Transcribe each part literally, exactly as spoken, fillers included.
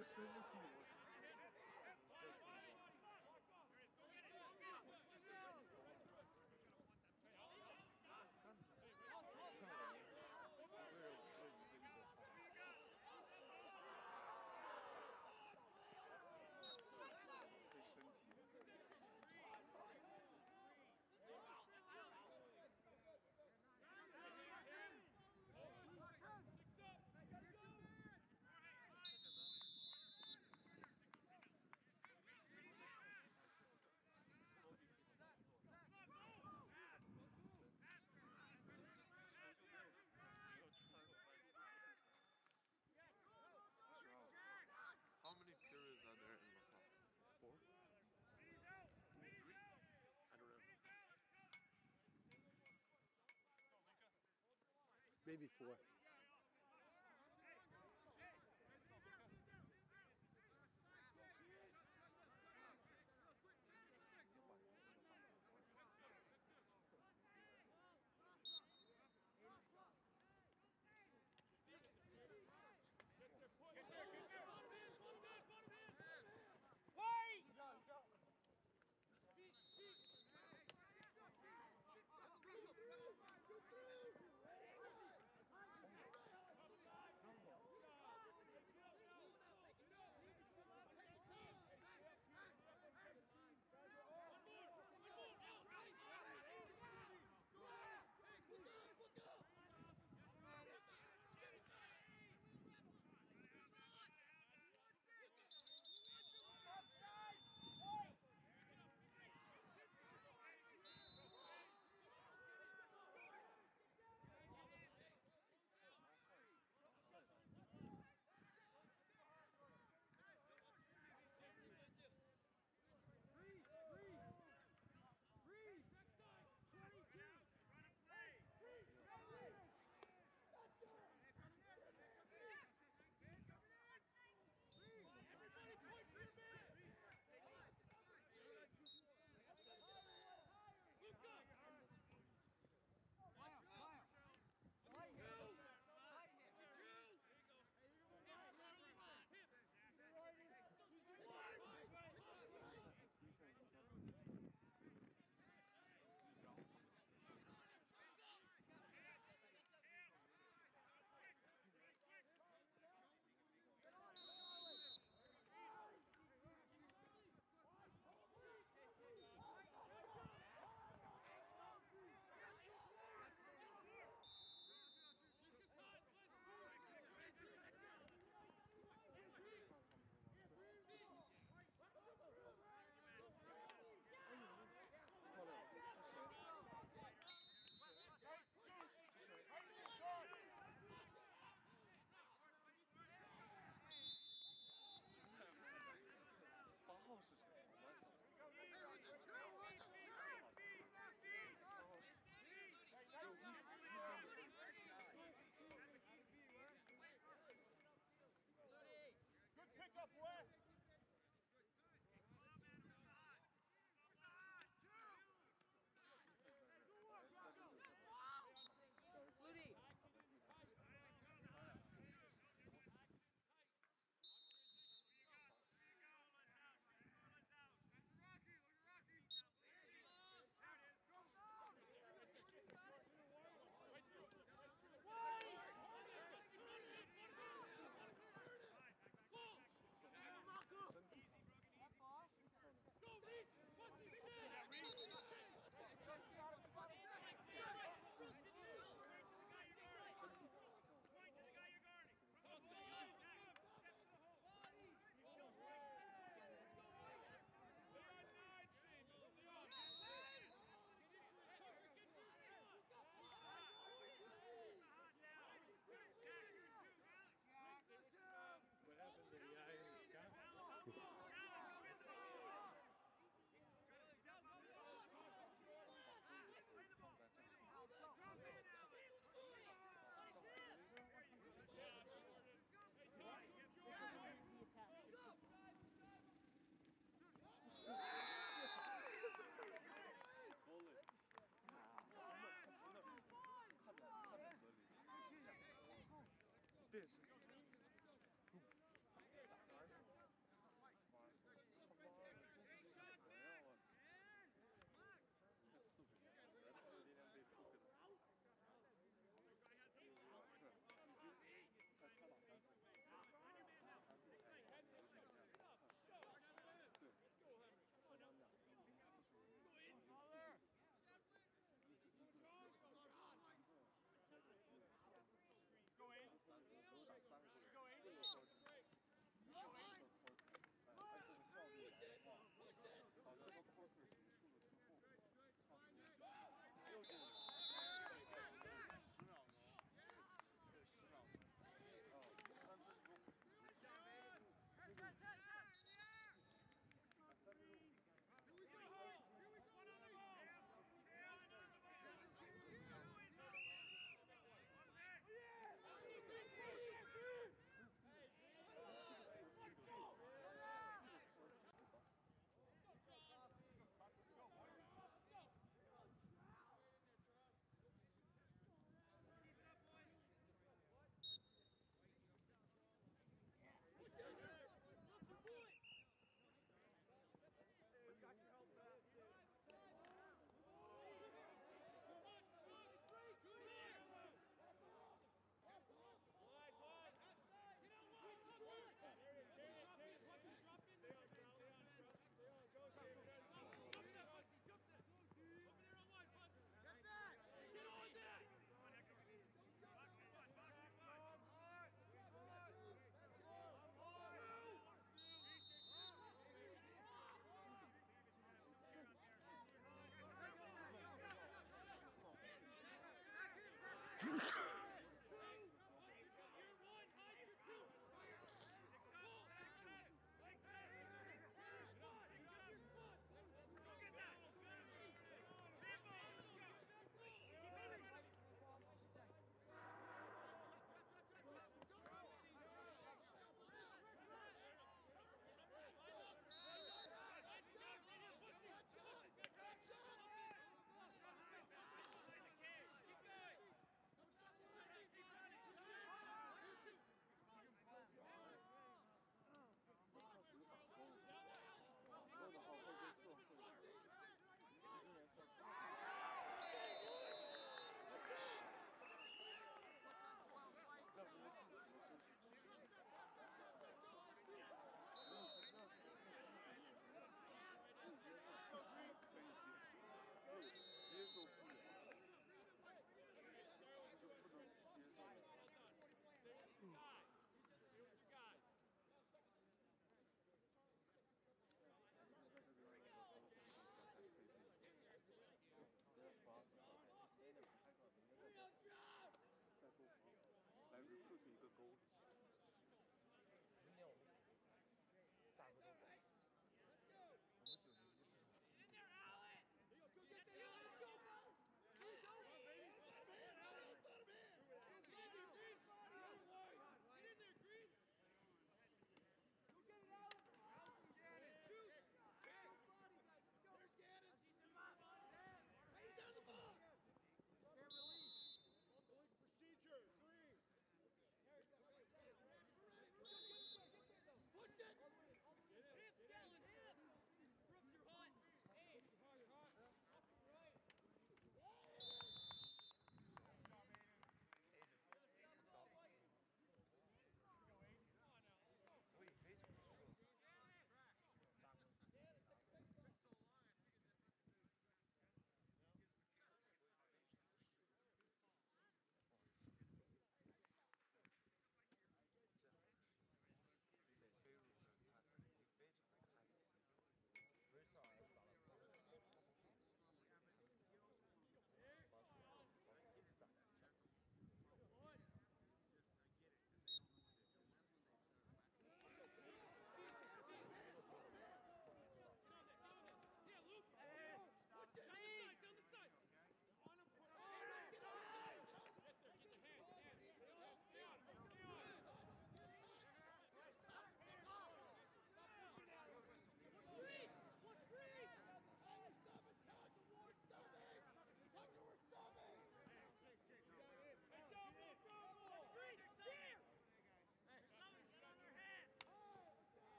every single field. How many periods are there in lacrosse? Four? Three? I don't know. Maybe four.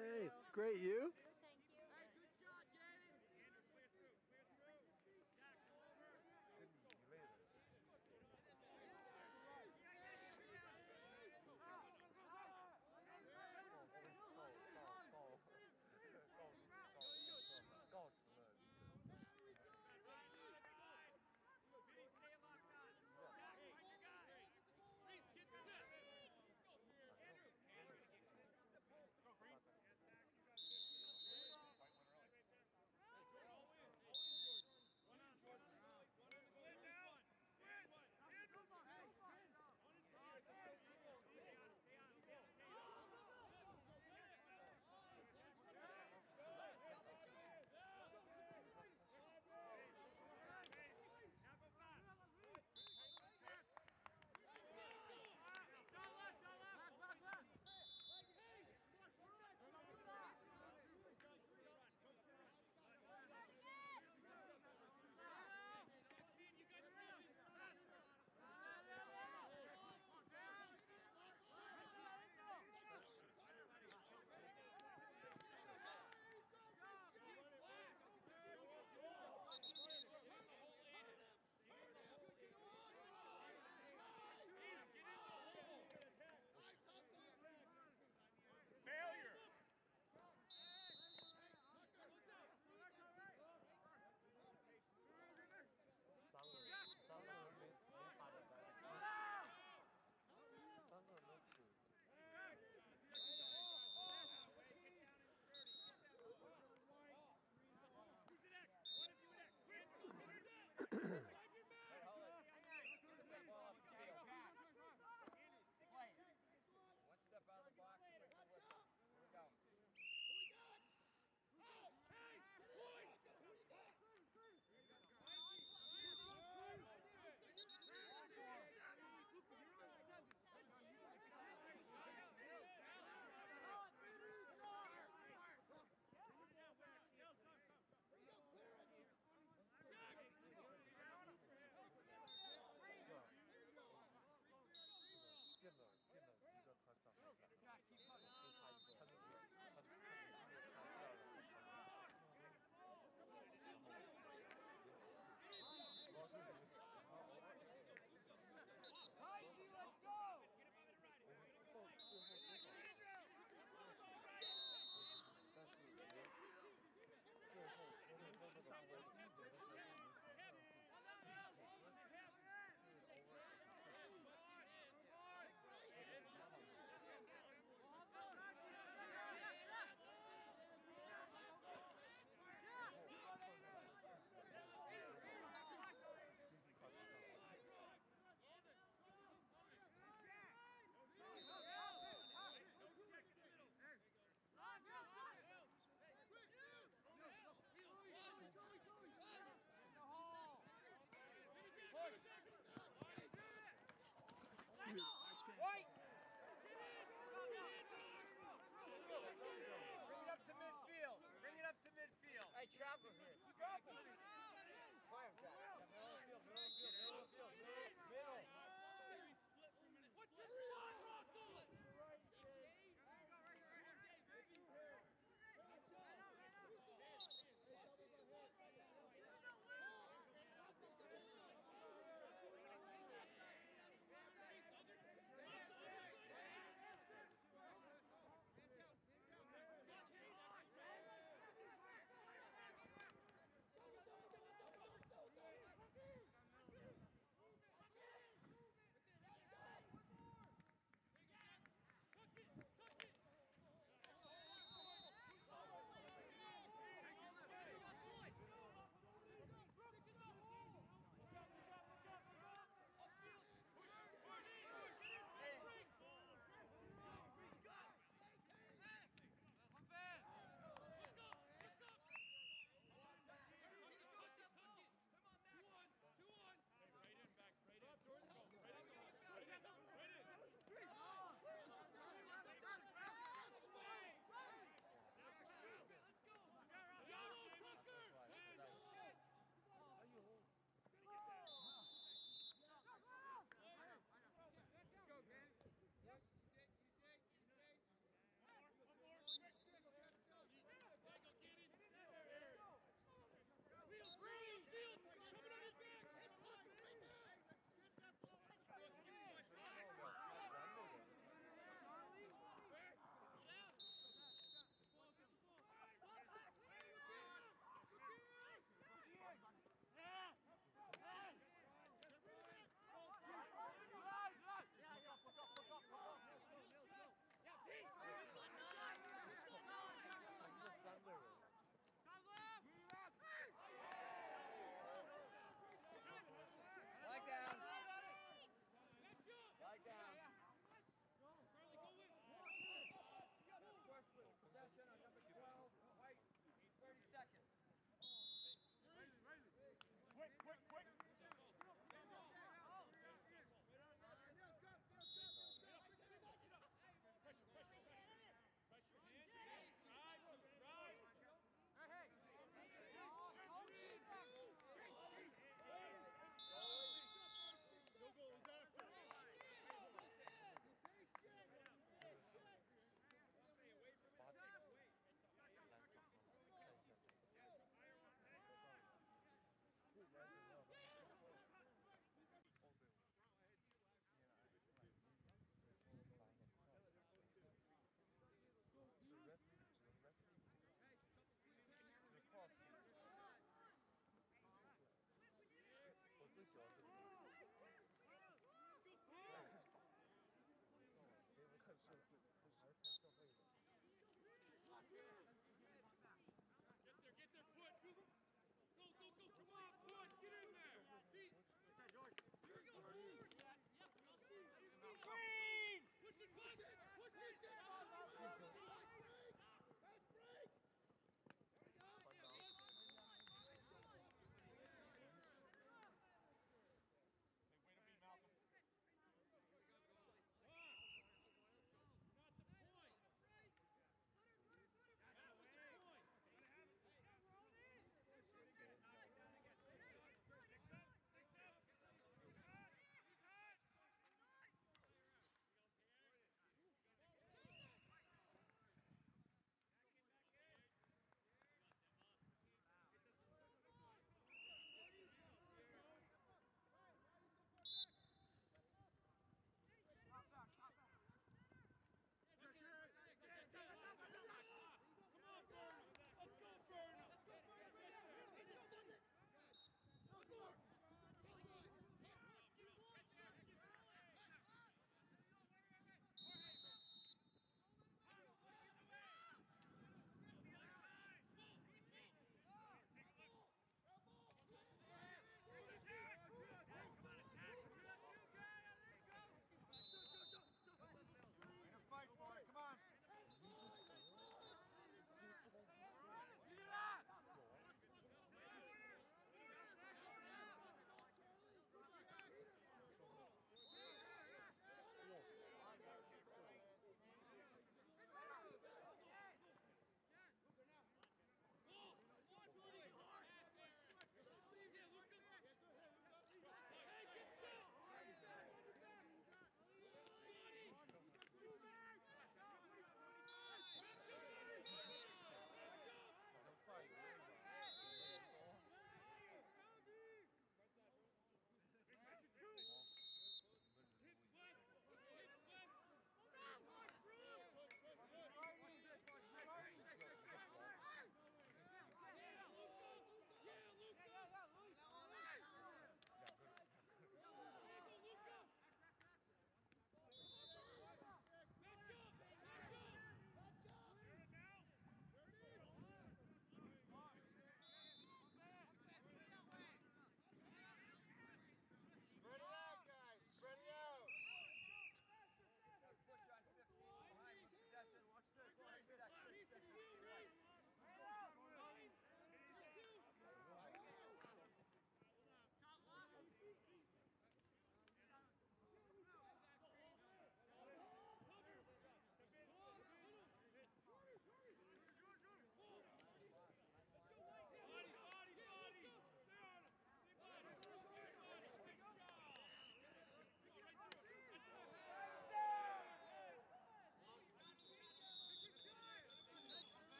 Hey, great, you? Thank you. Hey, good shot, Gannon. Gannon, clear through, clear through. Jack, go over. Go, go, go. Go, Andrew, Andrew, get the pole. Go, Green. Get back. You got this.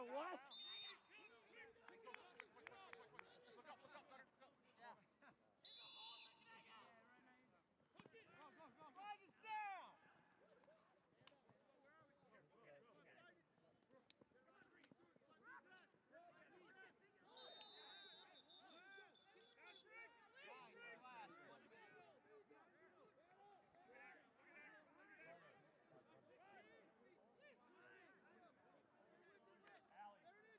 You what? Alley.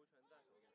球权在手里。